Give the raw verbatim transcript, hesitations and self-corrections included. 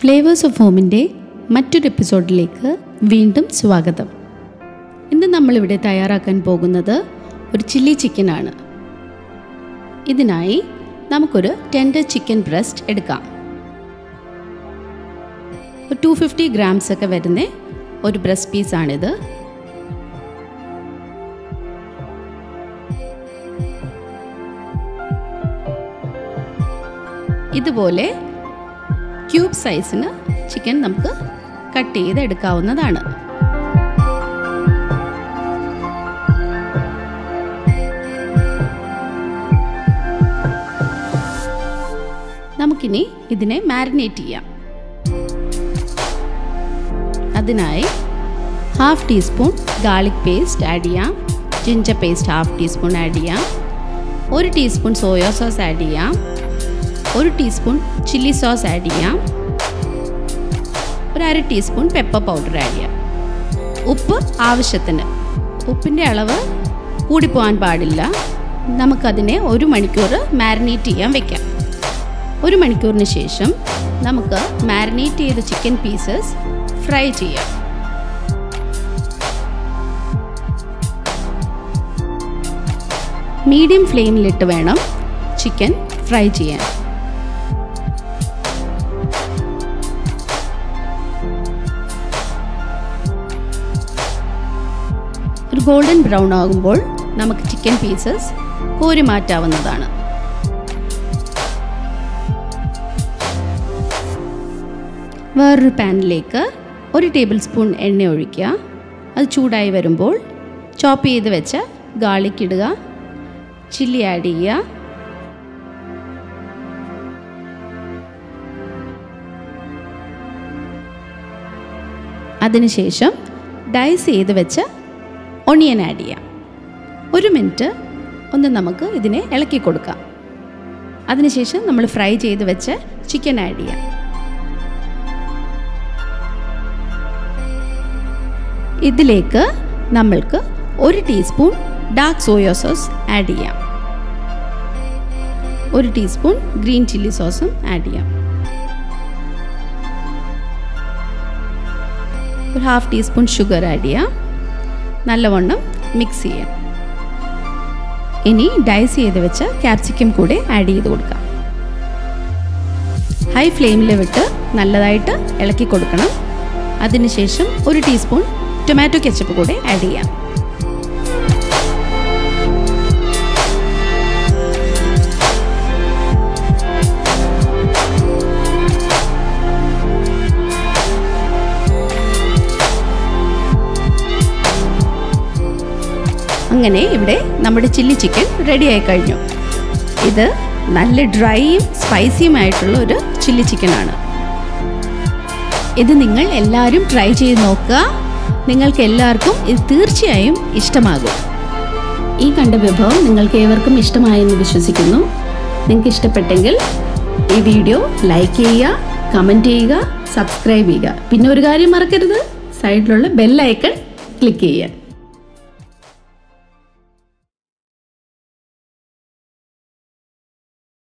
Flavours of ഹോമിൻ്റെ മറ്റൊരു എപ്പിസോഡിലേക്ക് വീണ്ടും സ്വാഗതം. ഇന്ന് നമ്മളിവിടെ തയ്യാറാക്കാൻ പോകുന്നത് ഒരു ചില്ലി ചിക്കനാണ്. ഇതിനായി നമുക്കൊരു ടെൻഡർ ചിക്കൻ ബ്രസ്റ്റ് എടുക്കാം. ഒരു ടു ഫിഫ്റ്റി ഗ്രാംസ് ഒക്കെ വരുന്ന ഒരു ബ്രസ്റ്റ് പീസാണിത്. ഇതുപോലെ ക്യൂബ് സൈസിന് ചിക്കൻ നമുക്ക് കട്ട് ചെയ്തെടുക്കാവുന്നതാണ്. നമുക്കിനി ഇതിനെ മാരിനേറ്റ് ചെയ്യാം. അതിനായി half teaspoon garlic paste add ചെയ്യാം, ginger paste half teaspoon add ചെയ്യാം, ഒരു ടീസ്പൂൺ സോയാ സോസ് ആഡ് ചെയ്യാം, ഒരു ടീസ്പൂൺ ചില്ലി സോസ് ആഡ് ചെയ്യാം, ഒരു അര ടീസ്പൂൺ പെപ്പർ പൗഡർ ആഡ് ചെയ്യാം. ഉപ്പ് ആവശ്യത്തിന്, ഉപ്പിൻ്റെ അളവ് കൂടിപ്പോകാൻ പാടില്ല. നമുക്കതിനെ ഒരു മണിക്കൂർ മാരിനേറ്റ് ചെയ്യാൻ വെക്കാം. ഒരു മണിക്കൂറിന് ശേഷം നമുക്ക് മാരിനേറ്റ് ചെയ്ത ചിക്കൻ പീസസ് ഫ്രൈ ചെയ്യാം. മീഡിയം ഫ്ലെയിമിലിട്ട് വേണം ചിക്കൻ ഫ്രൈ ചെയ്യാൻ. ഒരു ഗോൾഡൻ ബ്രൗൺ ആകുമ്പോൾ നമുക്ക് ചിക്കൻ പീസസ് കോരി മാറ്റാവുന്നതാണ്. വേറൊരു പാനിലേക്ക് ഒരു ടേബിൾ സ്പൂൺ എണ്ണ ഒഴിക്കുക. അത് ചൂടായി വരുമ്പോൾ ചോപ്പ് ചെയ്ത് വെച്ച ഗാർലിക് ഇടുക, ചില്ലി ആഡ് ചെയ്യുക, അതിനുശേഷം ഡൈസ് ചെയ്ത് വെച്ച ഒണിയൻ ആഡ് ചെയ്യാം. ഒരു മിനിറ്റ് ഒന്ന് നമുക്ക് ഇതിനെ ഇളക്കി കൊടുക്കാം. അതിനുശേഷം നമ്മൾ ഫ്രൈ ചെയ്ത് വെച്ച ചിക്കൻ ആഡ് ചെയ്യാം. ഇതിലേക്ക് നമ്മൾക്ക് ഒരു teaspoon dark soya sauce add ചെയ്യാം, ഒരു ടീസ്പൂൺ ഗ്രീൻ ചില്ലി സോസും ആഡ് ചെയ്യാം, ഒരു ഹാഫ് ടീസ്പൂൺ ഷുഗർ ആഡ് ചെയ്യാം. നല്ലവണ്ണം മിക്സ് ചെയ്യാം. ഇനി ഡൈസ് ചെയ്ത് വെച്ച ക്യാപ്സിക്കം കൂടെ ആഡ് ചെയ്ത് കൊടുക്കാം. ഹൈ ഫ്ലെയിമിൽ വിട്ട് നല്ലതായിട്ട് ഇളക്കി കൊടുക്കണം. അതിനുശേഷം ഒരു ടീസ്പൂൺ ടൊമാറ്റോ കെച്ചപ്പ് കൂടെ ആഡ് ചെയ്യാം. അങ്ങനെ ഇവിടെ നമ്മുടെ ചില്ലി ചിക്കൻ റെഡിയായി കഴിഞ്ഞു. ഇത് നല്ല ഡ്രൈയും സ്പൈസിയുമായിട്ടുള്ള ഒരു ചില്ലി ചിക്കനാണ്. ഇത് നിങ്ങൾ എല്ലാവരും ട്രൈ ചെയ്ത് നോക്കുക. നിങ്ങൾക്ക് എല്ലാവർക്കും ഇത് തീർച്ചയായും ഇഷ്ടമാകും. ഈ കണ്ട വിഭവം നിങ്ങൾക്ക് ഏവർക്കും ഇഷ്ടമായെന്ന് വിശ്വസിക്കുന്നു. നിങ്ങൾക്ക് ഇഷ്ടപ്പെട്ടെങ്കിൽ ഈ വീഡിയോ ലൈക്ക് ചെയ്യുക, കമൻറ്റ് ചെയ്യുക, സബ്സ്ക്രൈബ് ചെയ്യുക. പിന്നെ ഒരു കാര്യം മറക്കരുത്, സൈഡിലുള്ള ബെൽ ഐക്കൺ ക്ലിക്ക് ചെയ്യുക.